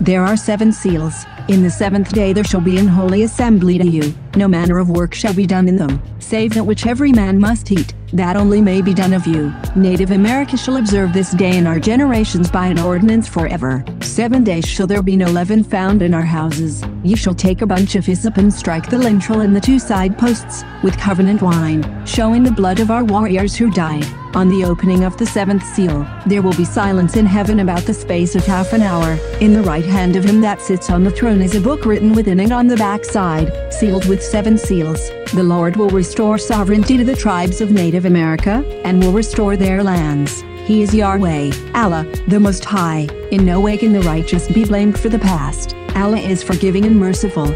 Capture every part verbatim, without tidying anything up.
There are seven seals. In the seventh day there shall be an holy assembly to you, no manner of work shall be done in them, save that which every man must eat, that only may be done of you. Native America shall observe this day in our generations by an ordinance forever. Seven days shall there be no leaven found in our houses. Ye shall take a bunch of hyssop and strike the lintel and the two side posts, with covenant wine, showing the blood of our warriors who died. On the opening of the seventh seal, there will be silence in heaven about the space of half an hour. In the right hand of him that sits on the throne is a book written within and on the backside, sealed with seven seals. The Lord will restore sovereignty to the tribes of Native America, and will restore their lands. He is Yahweh, Allah, the Most High. In no way can the righteous be blamed for the past. Allah is forgiving and merciful.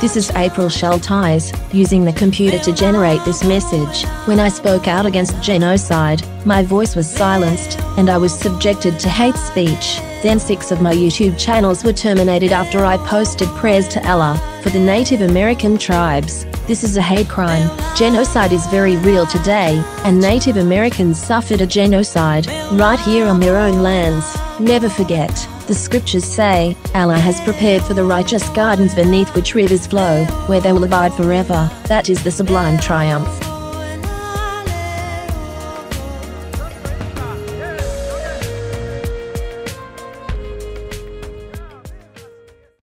This is April Schulthies, using the computer to generate this message. When I spoke out against genocide, my voice was silenced, and I was subjected to hate speech. Then six of my YouTube channels were terminated after I posted prayers to Allah for the Native American tribes. This is a hate crime. Genocide is very real today, and Native Americans suffered a genocide right here on their own lands. Never forget. The scriptures say, Allah has prepared for the righteous gardens beneath which rivers flow, where they will abide forever. That is the sublime triumph.